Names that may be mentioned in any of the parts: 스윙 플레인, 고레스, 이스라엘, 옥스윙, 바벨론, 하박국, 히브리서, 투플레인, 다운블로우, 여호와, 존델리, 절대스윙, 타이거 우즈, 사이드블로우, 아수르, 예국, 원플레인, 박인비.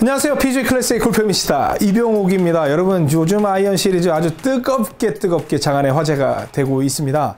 안녕하세요. PGA 클래스의 골프입니다. 이병옥입니다. 여러분, 요즘 아이언 시리즈 아주 뜨겁게 장안의 화제가 되고 있습니다.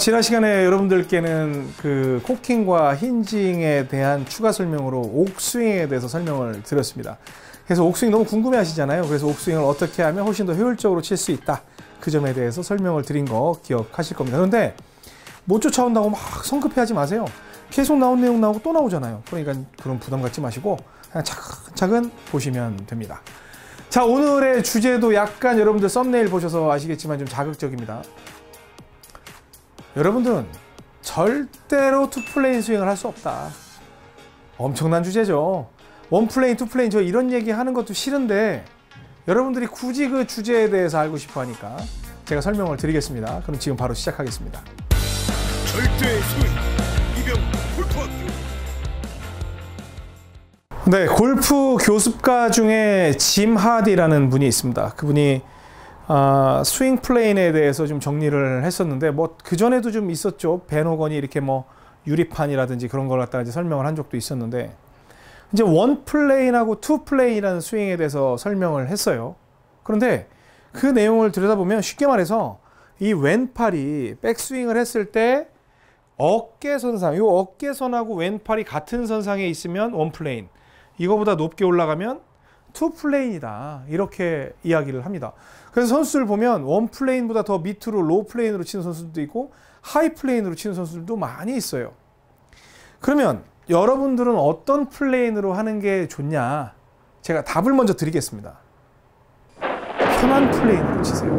지난 시간에 여러분들께는 그 코킹과 힌징에 대한 추가 설명으로 옥스윙에 대해서 설명을 드렸습니다. 그래서 옥스윙 너무 궁금해 하시잖아요. 그래서 옥스윙을 어떻게 하면 훨씬 더 효율적으로 칠 수 있다, 그 점에 대해서 설명을 드린 거 기억하실 겁니다. 그런데 못 쫓아온다고 막 성급해 하지 마세요. 계속 나온 내용 나오고 또 나오잖아요. 그러니까 그런 부담 갖지 마시고 그냥 차근차근 보시면 됩니다. 자, 오늘의 주제도 약간 여러분들 썸네일 보셔서 아시겠지만 좀 자극적입니다. 여러분들은 절대로 투플레인 스윙을 할 수 없다. 엄청난 주제죠. 원플레인, 투플레인, 저 이런 얘기 하는 것도 싫은데 여러분들이 굳이 그 주제에 대해서 알고 싶어 하니까 제가 설명을 드리겠습니다. 그럼 지금 바로 시작하겠습니다. 절대의 스윙. 네, 골프 교습가 중에 짐 하디라는 분이 있습니다. 그분이 스윙 플레인에 대해서 좀 정리를 했었는데, 뭐 그전에도 좀 있었죠. 벤 호건이 이렇게 뭐 유리판이라든지 그런 걸 갖다가 이제 설명을 한 적도 있었는데, 이제 원 플레인하고 투 플레인이라는 스윙에 대해서 설명을 했어요. 그런데 그 내용을 들여다보면 쉽게 말해서 이 왼팔이 백스윙을 했을 때 어깨선상, 이 어깨선하고 왼팔이 같은 선상에 있으면 원플레인, 이거보다 높게 올라가면 투플레인이다, 이렇게 이야기를 합니다. 그래서 선수들 보면 원플레인보다 더 밑으로 로플레인으로 치는 선수들도 있고 하이플레인으로 치는 선수들도 많이 있어요. 그러면 여러분들은 어떤 플레인으로 하는 게 좋냐? 제가 답을 먼저 드리겠습니다. 편한 플레인으로 치세요.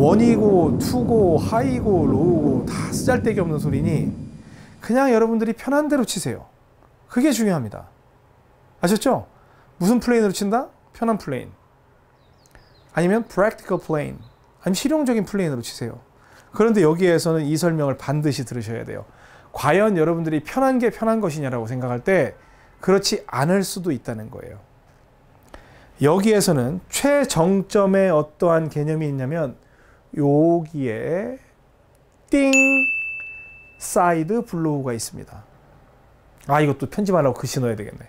원이고 투고 하이고 로우고 다 쓰잘데기 없는 소리니 그냥 여러분들이 편한 대로 치세요. 그게 중요합니다. 아셨죠? 무슨 플레인으로 친다? 편한 플레인, 아니면 practical plane, 아니면 실용적인 플레인으로 치세요. 그런데 여기에서는 이 설명을 반드시 들으셔야 돼요. 과연 여러분들이 편한 게 편한 것이냐라고 생각할 때 그렇지 않을 수도 있다는 거예요. 여기에서는 최정점에 어떠한 개념이 있냐면 여기에 띵! 사이드 블로우가 있습니다. 아, 이것도 편집하려고 글씨 넣어야 되겠네.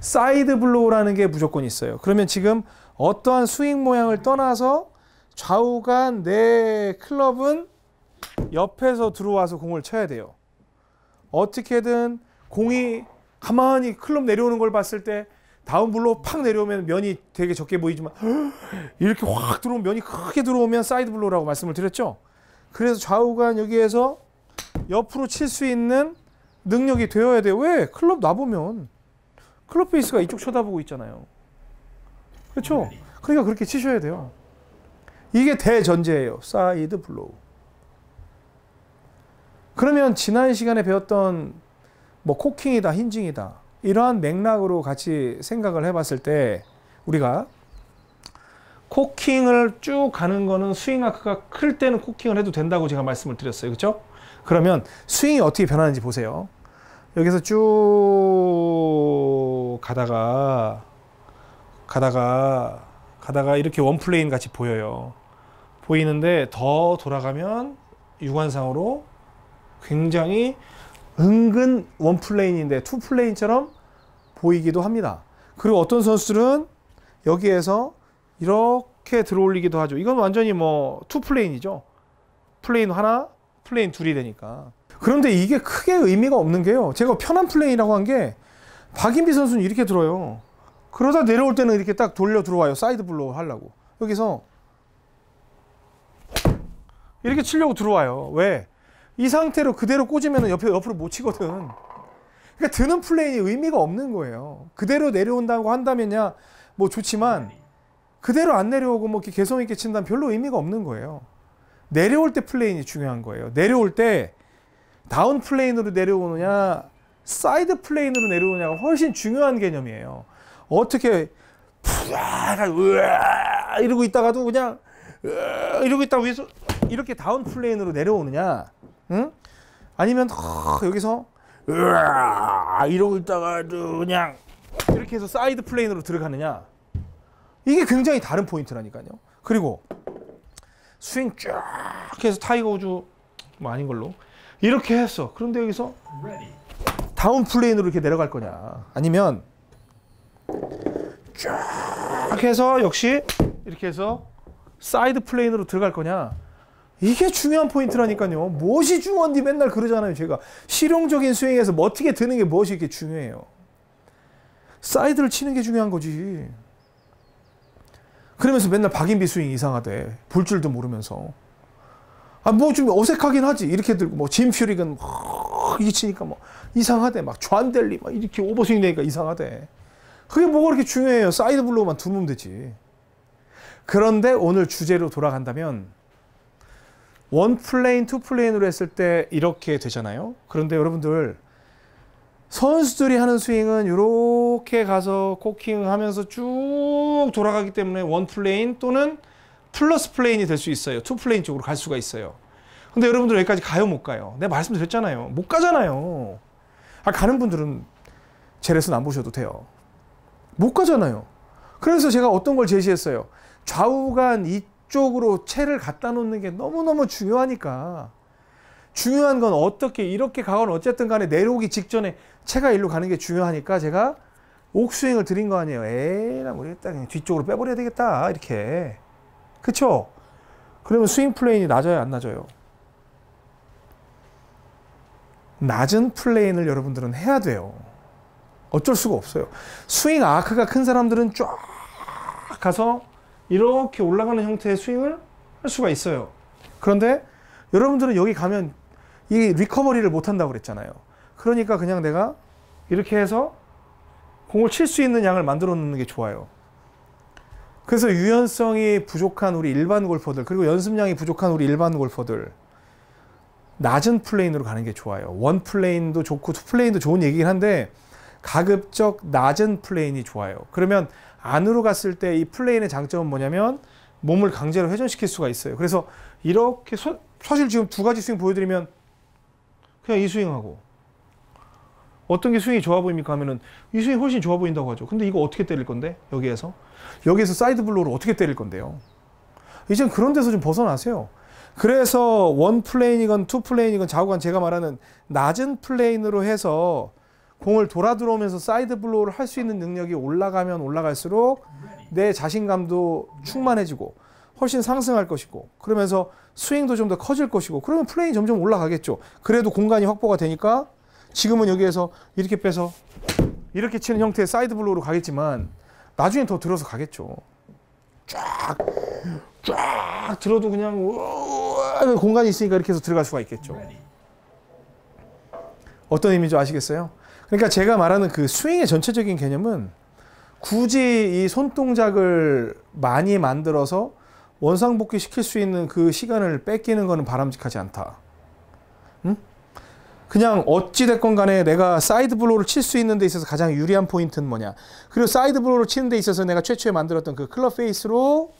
사이드 블로우라는 게 무조건 있어요. 그러면 지금 어떠한 스윙 모양을 떠나서 좌우간 내 클럽은 옆에서 들어와서 공을 쳐야 돼요. 어떻게든 공이 가만히 클럽 내려오는 걸 봤을 때 다운블로우 팍 내려오면 면이 되게 적게 보이지만 이렇게 확 들어오면, 면이 크게 들어오면 사이드블로우라고 말씀을 드렸죠. 그래서 좌우간 여기에서 옆으로 칠 수 있는 능력이 되어야 돼요. 왜? 클럽 놔보면 클럽 베이스가 이쪽 쳐다보고 있잖아요. 그렇죠? 그러니까 그렇게 치셔야 돼요. 이게 대전제예요. 사이드블로우. 그러면 지난 시간에 배웠던 뭐 코킹이다 힌징이다 이러한 맥락으로 같이 생각을 해봤을 때 우리가 코킹을 쭉 가는 거는 스윙 아크가 클 때는 코킹을 해도 된다고 제가 말씀을 드렸어요. 그렇죠? 그러면 스윙이 어떻게 변하는지 보세요. 여기서 쭉 가다가 이렇게 원플레인 같이 보여요. 보이는데 더 돌아가면 육안상으로 굉장히 은근 원플레인인데 투플레인처럼 보이기도 합니다. 그리고 어떤 선수들은 여기에서 이렇게 들어올리기도 하죠. 이건 완전히 뭐 투플레인이죠. 플레인 하나, 플레인 둘이 되니까. 그런데 이게 크게 의미가 없는 게요, 제가 편한 플레인이라고 한 게 박인비 선수는 이렇게 들어요. 그러다 내려올 때는 이렇게 딱 돌려 들어와요. 사이드 블로우 하려고. 여기서 이렇게 치려고 들어와요. 왜? 이 상태로 그대로 꽂으면 옆으로 못 치거든. 그러니까 드는 플레인이 의미가 없는 거예요. 그대로 내려온다고 한다면야 뭐 좋지만 그대로 안 내려오고 뭐 이렇게 개성 있게 친다면 별로 의미가 없는 거예요. 내려올 때 플레인이 중요한 거예요. 내려올 때 다운 플레인으로 내려오느냐 사이드 플레인으로 내려오느냐가 훨씬 중요한 개념이에요. 어떻게 으아 이러고 있다가도 그냥 이러고 있다가 위에서 이렇게 다운 플레인으로 내려오느냐, 응? 아니면 여기서 으아 이러고 있다가 그냥 이렇게 해서 사이드 플레인으로 들어가느냐, 이게 굉장히 다른 포인트라니까요. 그리고 스윙 쫙 해서 타이거 우즈 뭐 아닌 걸로 이렇게 했어. 그런데 여기서 다운 플레인으로 이렇게 내려갈 거냐, 아니면 쫙 해서 역시 이렇게 해서 사이드 플레인으로 들어갈 거냐, 이게 중요한 포인트라니까요. 무엇이 중요한지 맨날 그러잖아요. 제가 실용적인 스윙에서 멋지게 드는 게 무엇이 이렇게 중요해요. 사이드를 치는 게 중요한 거지. 그러면서 맨날 박인비 스윙 이상하대, 볼 줄도 모르면서. 아, 뭐 좀 어색하긴 하지. 이렇게 들고 뭐 짐 퓨릭은 이게 치니까 뭐 이상하대. 막 존델리 막 이렇게 오버스윙 되니까 이상하대. 그게 뭐가 그렇게 중요해요. 사이드블로우만 두면 되지. 그런데 오늘 주제로 돌아간다면, 원플레인, 투플레인으로 했을 때 이렇게 되잖아요. 그런데 여러분들, 선수들이 하는 스윙은 이렇게 가서 코킹하면서 쭉 돌아가기 때문에 원플레인 또는 플러스 플레인이 될 수 있어요. 투플레인 쪽으로 갈 수가 있어요. 근데 여러분들 여기까지 가요, 못 가요? 내가 말씀드렸잖아요. 못 가잖아요. 아, 가는 분들은 제 레슨 안 보셔도 돼요. 못 가잖아요. 그래서 제가 어떤 걸 제시했어요. 좌우간 이쪽으로 채를 갖다 놓는 게 너무너무 중요하니까, 중요한 건 어떻게 이렇게 가건 어쨌든 간에 내려오기 직전에 채가 일로 가는 게 중요하니까 제가 옥스윙을 드린 거 아니에요. 에이, 나 모르겠다, 그냥 뒤쪽으로 빼버려야 되겠다, 이렇게. 그쵸? 그러면 스윙 플레인이 낮아요, 안 낮아요? 낮은 플레인을 여러분들은 해야 돼요. 어쩔 수가 없어요. 스윙 아크가 큰 사람들은 쫙 가서 이렇게 올라가는 형태의 스윙을 할 수가 있어요. 그런데 여러분들은 여기 가면 이 리커버리를 못 한다고 그랬잖아요. 그러니까 그냥 내가 이렇게 해서 공을 칠 수 있는 양을 만들어 놓는 게 좋아요. 그래서 유연성이 부족한 우리 일반 골퍼들, 그리고 연습량이 부족한 우리 일반 골퍼들, 낮은 플레인으로 가는 게 좋아요. 원 플레인도 좋고 투 플레인도 좋은 얘기긴 한데 가급적 낮은 플레인이 좋아요. 그러면 안으로 갔을 때 이 플레인의 장점은 뭐냐면 몸을 강제로 회전시킬 수가 있어요. 그래서 이렇게 사실 지금 두 가지 스윙 보여드리면 그냥 이 스윙하고 어떤 게 스윙이 좋아 보입니까 하면은 이 스윙이 훨씬 좋아 보인다고 하죠. 근데 이거 어떻게 때릴 건데? 여기에서 사이드 블로우를 어떻게 때릴 건데요? 이젠 그런 데서 좀 벗어나세요. 그래서 원 플레인이건 투 플레인이건 좌우간 제가 말하는 낮은 플레인으로 해서 공을 돌아 들어오면서 사이드 블로우를 할 수 있는 능력이 올라가면 올라갈수록 내 자신감도 충만해지고 훨씬 상승할 것이고, 그러면서 스윙도 좀 더 커질 것이고, 그러면 플레인이 점점 올라가겠죠. 그래도 공간이 확보가 되니까 지금은 여기에서 이렇게 빼서 이렇게 치는 형태의 사이드 블로우로 가겠지만 나중에 더 들어서 가겠죠. 쫙 들어도 그냥 공간이 있으니까 이렇게 해서 들어갈 수가 있겠죠. 어떤 의미인지 아시겠어요? 그러니까 제가 말하는 그 스윙의 전체적인 개념은 굳이 이 손동작을 많이 만들어서 원상복귀 시킬 수 있는 그 시간을 뺏기는 거는 바람직하지 않다. 응? 그냥 어찌됐건 간에 내가 사이드 블로우를 칠 수 있는 데 있어서 가장 유리한 포인트는 뭐냐, 그리고 사이드 블로우를 치는 데 있어서 내가 최초에 만들었던 그 클럽 페이스로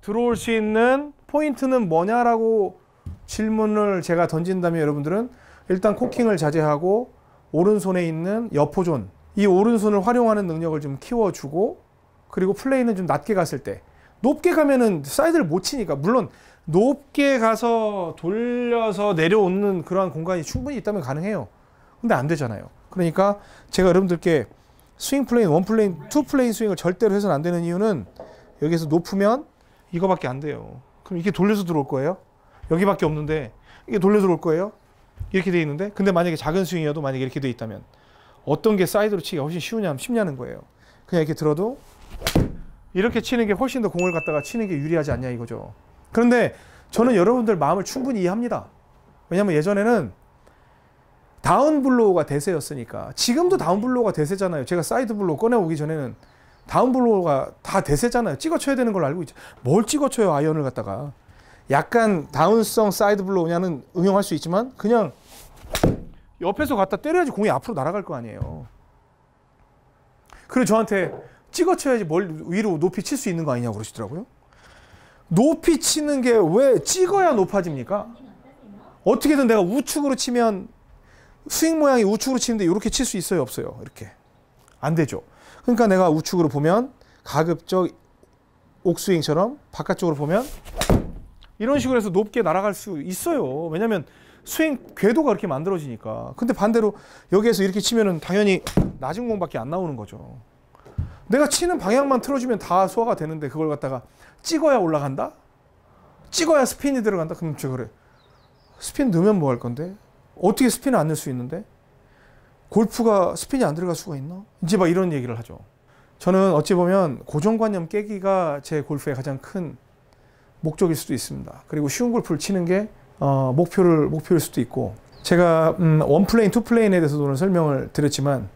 들어올 수 있는 포인트는 뭐냐라고 질문을 제가 던진다면 여러분들은 일단 코킹을 자제하고 오른손에 있는 여포존, 이 오른손을 활용하는 능력을 좀 키워주고, 그리고 플레이는 좀 낮게 갔을 때, 높게 가면은 사이드를 못 치니까, 물론 높게 가서 돌려서 내려오는 그러한 공간이 충분히 있다면 가능해요. 근데 안 되잖아요. 그러니까 제가 여러분들께 스윙 플레인, 원 플레인, 투 플레인 스윙을 절대로 해서는 안 되는 이유는 여기에서 높으면 이거밖에 안 돼요. 그럼 이게 돌려서 들어올 거예요? 여기밖에 없는데 이게 돌려 들어올 거예요? 이렇게 돼 있는데, 근데 만약에 작은 스윙이어도 만약에 이렇게 돼 있다면 어떤 게 사이드로 치기가 훨씬 쉽냐는 거예요. 그냥 이렇게 들어도 이렇게 치는 게 훨씬 더 공을 갖다가 치는 게 유리하지 않냐 이거죠. 그런데 저는 여러분들 마음을 충분히 이해합니다. 왜냐하면 예전에는 다운블로우가 대세였으니까. 지금도 다운블로우가 대세잖아요. 제가 사이드블로우 꺼내오기 전에는 다운블로우가 다 대세잖아요. 찍어쳐야 되는 걸 알고 있죠. 뭘 찍어쳐요, 아이언을 갖다가. 약간 다운성 사이드블로우냐는 응용할 수 있지만 그냥 옆에서 갖다 때려야지 공이 앞으로 날아갈 거 아니에요. 그리고 저한테 찍어쳐야지 뭘 위로 높이 칠 수 있는 거 아니냐고 그러시더라고요. 높이 치는 게 왜 찍어야 높아집니까? 어떻게든 내가 우측으로 치면 스윙 모양이 우측으로 치는데 이렇게 칠 수 있어요, 없어요? 이렇게 안 되죠. 그러니까 내가 우측으로 보면 가급적 옥스윙처럼, 바깥쪽으로 보면 이런 식으로 해서 높게 날아갈 수 있어요. 왜냐면 스윙 궤도가 그렇게 만들어지니까. 근데 반대로 여기에서 이렇게 치면은 당연히 낮은 공밖에 안 나오는 거죠. 내가 치는 방향만 틀어주면 다 소화가 되는데 그걸 갖다가 찍어야 올라간다? 찍어야 스핀이 들어간다? 그럼 쟤 그래. 스핀 넣으면 뭐 할 건데? 어떻게 스핀을 안 넣을 수 있는데? 골프가 스핀이 안 들어갈 수가 있나? 이제 막 이런 얘기를 하죠. 저는 어찌 보면 고정관념 깨기가 제 골프의 가장 큰 목적일 수도 있습니다. 그리고 쉬운 골프를 치는 게 목표일 수도 있고, 제가 원플레인, 투플레인에 대해서도 오늘 설명을 드렸지만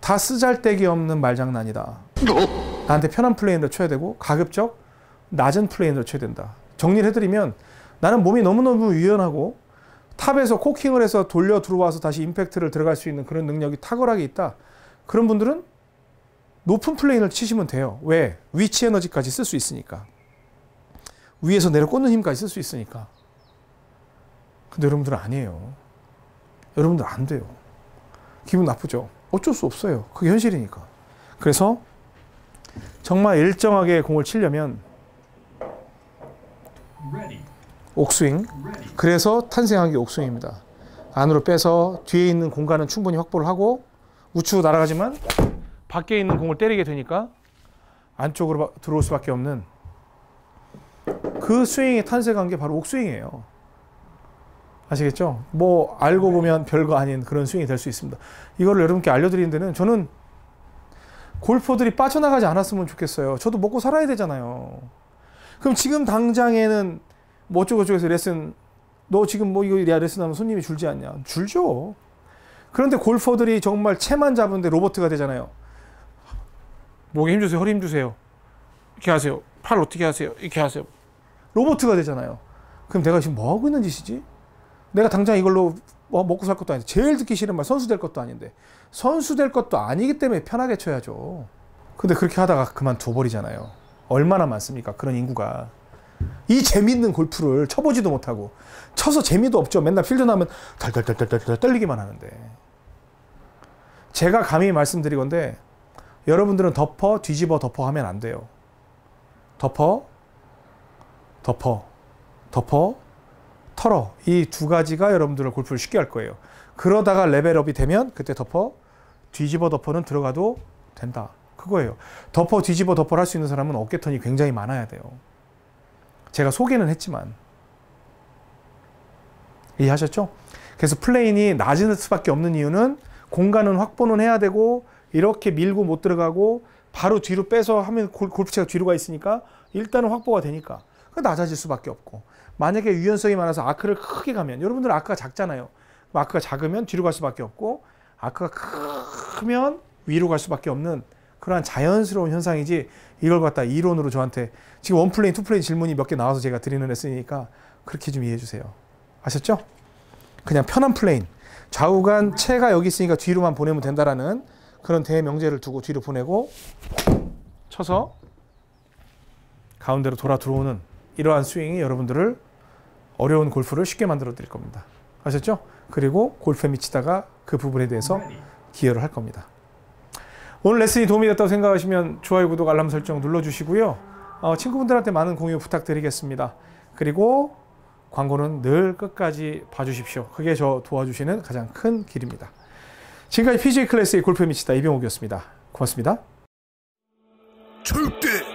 다 쓰잘데기 없는 말장난이다. 나한테 편한 플레인으로 쳐야 되고 가급적 낮은 플레인으로 쳐야 된다. 정리를 해드리면, 나는 몸이 너무너무 유연하고 탑에서 코킹을 해서 돌려 들어와서 다시 임팩트를 들어갈 수 있는 그런 능력이 탁월하게 있다. 그런 분들은 높은 플레인을 치시면 돼요. 왜? 위치 에너지까지 쓸 수 있으니까. 위에서 내려 꽂는 힘까지 쓸 수 있으니까. 근데 여러분들은 아니에요. 여러분들 안 돼요. 기분 나쁘죠? 어쩔 수 없어요. 그게 현실이니까. 그래서 정말 일정하게 공을 치려면 옥스윙, 그래서 탄생한 게 옥스윙입니다. 안으로 빼서 뒤에 있는 공간은 충분히 확보를 하고, 우측으로 날아가지만 밖에 있는 공을 때리게 되니까 안쪽으로 들어올 수밖에 없는 그 스윙이 탄생한 게 바로 옥스윙이에요. 아시겠죠? 뭐 알고 보면 별거 아닌 그런 스윙이 될 수 있습니다. 이걸 여러분께 알려드리는 데는 저는 골퍼들이 빠져나가지 않았으면 좋겠어요. 저도 먹고 살아야 되잖아요. 그럼 지금 당장에는 뭐 어쩌고저쩌고해서 레슨, 너 지금 뭐 이거 레슨하면 손님이 줄지 않냐? 줄죠. 그런데 골퍼들이 정말 채만 잡은데 로봇가 되잖아요. 목에 힘 주세요, 허리 힘 주세요, 이렇게 하세요, 팔 어떻게 하세요, 이렇게 하세요. 로봇가 되잖아요. 그럼 내가 지금 뭐 하고 있는 짓이지? 내가 당장 이걸로 먹고 살 것도 아닌데, 제일 듣기 싫은 말, 선수 될 것도 아닌데. 선수 될 것도 아니기 때문에 편하게 쳐야죠. 근데 그렇게 하다가 그만둬버리잖아요. 얼마나 많습니까, 그런 인구가. 이 재밌는 골프를 쳐보지도 못하고, 쳐서 재미도 없죠. 맨날 필드 나면 덜덜덜덜덜 떨리기만 하는데. 제가 감히 말씀드리건데, 여러분들은 덮어, 뒤집어, 덮어 하면 안 돼요. 덮어, 덮어, 덮어, 털어. 이 두 가지가 여러분들을 골프를 쉽게 할 거예요. 그러다가 레벨업이 되면 그때 덮어, 뒤집어, 덮어는 들어가도 된다, 그거예요. 덮어, 뒤집어, 덮어를 할 수 있는 사람은 어깨턴이 굉장히 많아야 돼요. 제가 소개는 했지만 이해하셨죠? 그래서 플레인이 낮을 수밖에 없는 이유는 공간은 확보는 해야 되고, 이렇게 밀고 못 들어가고 바로 뒤로 빼서 하면 골프채가 뒤로 가 있으니까 일단은 확보가 되니까 낮아질 수밖에 없고, 만약에 유연성이 많아서 아크를 크게 가면, 여러분들 아크가 작잖아요. 아크가 작으면 뒤로 갈 수밖에 없고, 아크가 크면 위로 갈 수밖에 없는 그러한 자연스러운 현상이지, 이걸 갖다 이론으로 저한테 지금 원플레인, 투플레인 질문이 몇 개 나와서 제가 드리는 레슨이니까 그렇게 좀 이해해 주세요. 아셨죠? 그냥 편한 플레인, 좌우간 체가 여기 있으니까 뒤로만 보내면 된다라는 그런 대명제를 두고 뒤로 보내고 쳐서 가운데로 돌아 들어오는 이러한 스윙이 여러분들을 어려운 골프를 쉽게 만들어 드릴 겁니다. 아셨죠? 그리고 골프에 미치다가 그 부분에 대해서 기여를 할 겁니다. 오늘 레슨이 도움이 됐다고 생각하시면 좋아요, 구독, 알람 설정 눌러주시고요. 친구분들한테 많은 공유 부탁드리겠습니다. 그리고 광고는 늘 끝까지 봐주십시오. 그게 저 도와주시는 가장 큰 길입니다. 지금까지 PGA 클래스의 골프에 미치다 이병옥이었습니다. 고맙습니다. 절대!